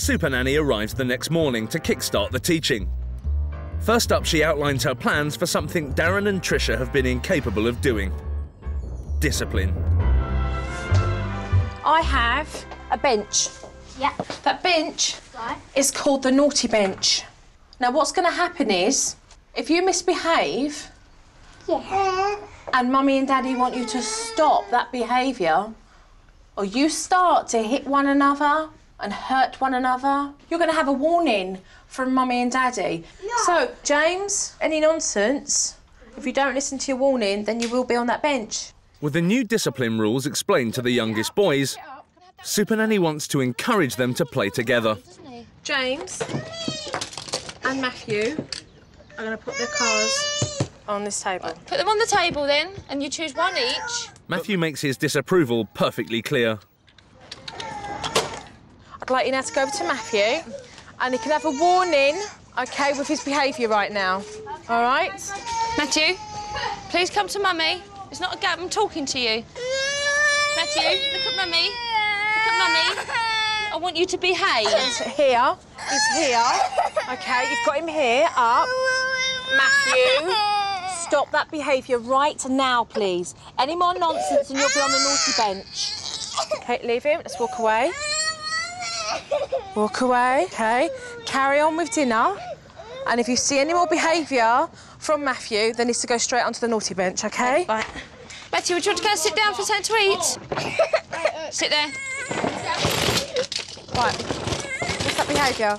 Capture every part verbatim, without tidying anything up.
Super Nanny arrives the next morning to kickstart the teaching. First up, she outlines her plans for something Darren and Trisha have been incapable of doing. Discipline. I have a bench. Yeah. That bench right. is called the naughty bench. Now, what's going to happen is, if you misbehave, yeah. and Mummy and Daddy want you to stop that behaviour, or you start to hit one another and hurt one another, you're going to have a warning from Mummy and Daddy. No. So, James, any nonsense, if you don't listen to your warning, then you will be on that bench. With the new discipline rules explained to the youngest boys, Super Nanny wants to encourage them to play together. James and Matthew are going to put their cars on this table. Put them on the table, then, and you choose one each. Matthew makes his disapproval perfectly clear. I'd like you now to go over to Matthew, and he can have a warning, OK, with his behaviour right now. Okay. All right? Matthew, please come to Mummy. It's not a gap, I'm talking to you. Matthew, look at Mummy. Look at Mummy. I want you to behave. And here is here. OK, you've got him here, up. Matthew, stop that behaviour right now, please. Any more nonsense and you'll be on the naughty bench. OK, leave him. Let's walk away. Walk away, OK? Carry on with dinner. And if you see any more behaviour from Matthew, then he's to go straight onto the naughty bench, OK? Right. Matthew, would you want to go sit down for something to eat? Sit there. Right. What's that behaviour?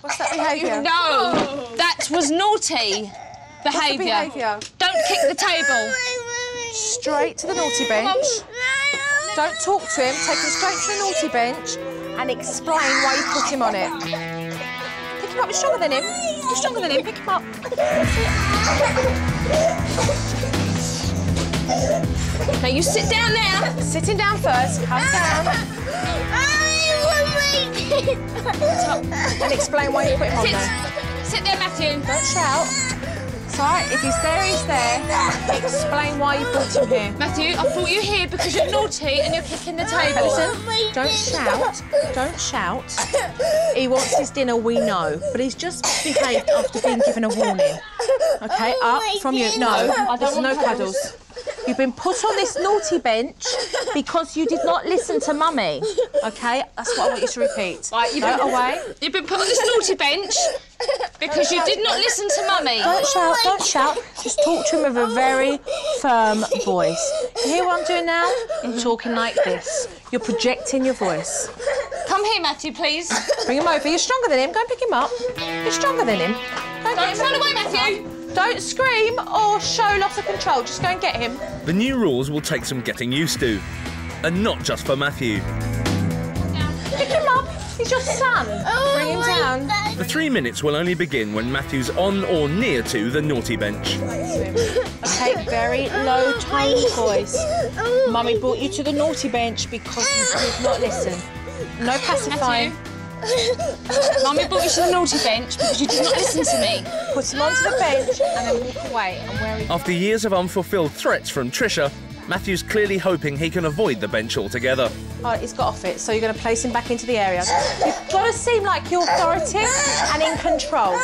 What's that behaviour? No! That was naughty behaviour. Don't kick the table. Straight to the naughty bench. Don't talk to him. Take him straight to the naughty bench. And explain why you put him on it. Pick him up, he's stronger than him. He's stronger than him, pick him up. Now you sit down now. Sitting down first, calm down. And explain why you put him on there. Sit there, Matthew. Don't shout. It's all right, if he's there, he's there. Explain why you brought him here. Matthew, I brought you here because you're naughty and you're kicking the table. Listen, don't shout, don't shout. He wants his dinner, we know, but he's just behaved after being given a warning. OK, up from you. No, there's no cuddles. You've been put on this naughty bench because you did not listen to Mummy. OK, that's what I want you to repeat. Right, you've been, away. You've been put on this naughty bench because you did not listen to Mummy. Don't shout, don't shout. Just talk to him with a very firm voice. You hear what I'm doing now? You're talking like this. You're projecting your voice. Come here, Matthew, please. Bring him over. You're stronger than him. Go and pick him up. You're stronger than him. Go and don't run away, Matthew. Don't scream or show lots of control. Just go and get him. The new rules will take some getting used to, and not just for Matthew. Pick him up. He's your son. Oh, bring him down. God. The three minutes will only begin when Matthew's on or near to the naughty bench. OK, very low tone voice. Oh, Mummy brought you to the naughty bench because you did not listen. No pacifying. Matthew. Mummy brought you to the naughty bench because you did not listen to me. Put him onto the bench and then walk away. And where he... After years of unfulfilled threats from Trisha, Matthew's clearly hoping he can avoid the bench altogether. All right, he's got off it, so you're going to place him back into the area. You've got to seem like you're authoritative and in control.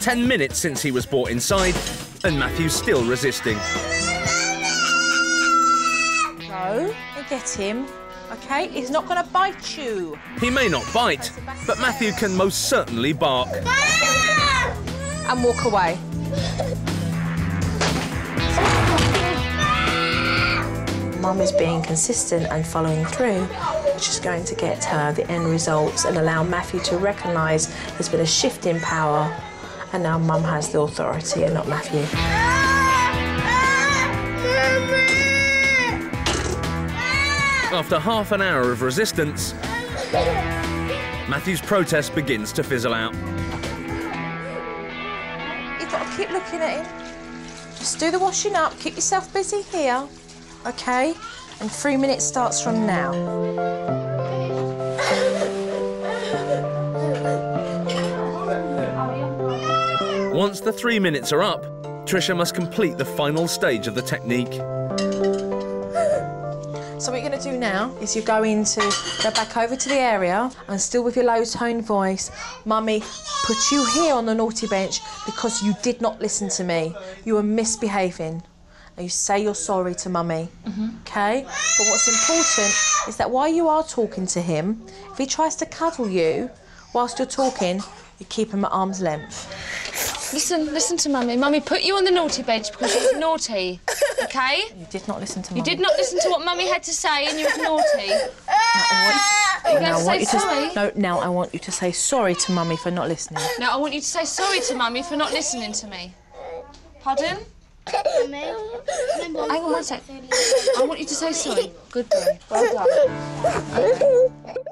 Ten minutes since he was brought inside, and Matthew's still resisting. Go and get him. OK, he's not going to bite you. He may not bite, but Matthew can most certainly bark. And walk away. Mum is being consistent and following through. She's going to get her the end results and allow Matthew to recognise there's been a shift in power, and now Mum has the authority and not Matthew. After half an hour of resistance, Matthew's protest begins to fizzle out. You've got to keep looking at him. Just do the washing up, keep yourself busy here, OK? And three minutes starts from now. Once the three minutes are up, Trisha must complete the final stage of the technique. So what you're going to do now is you're going to go back over to the area and still with your low tone voice, Mummy put you here on the naughty bench because you did not listen to me. You were misbehaving. And you say you're sorry to Mummy, mm-hmm. okay? But what's important is that while you are talking to him, if he tries to cuddle you whilst you're talking, you keep him at arm's length. Listen, listen to Mummy. Mummy put you on the naughty bench because you were naughty, okay? You did not listen to Mummy. You did not listen to what Mummy had to say and you were naughty. Now, you now, to say sorry? To, no, now I want you to say sorry to Mummy for not listening. Now I want you to say sorry to Mummy for not listening to me. Pardon? Mummy, hang on one sec. I want you to say sorry. Good boy. Well done. Okay.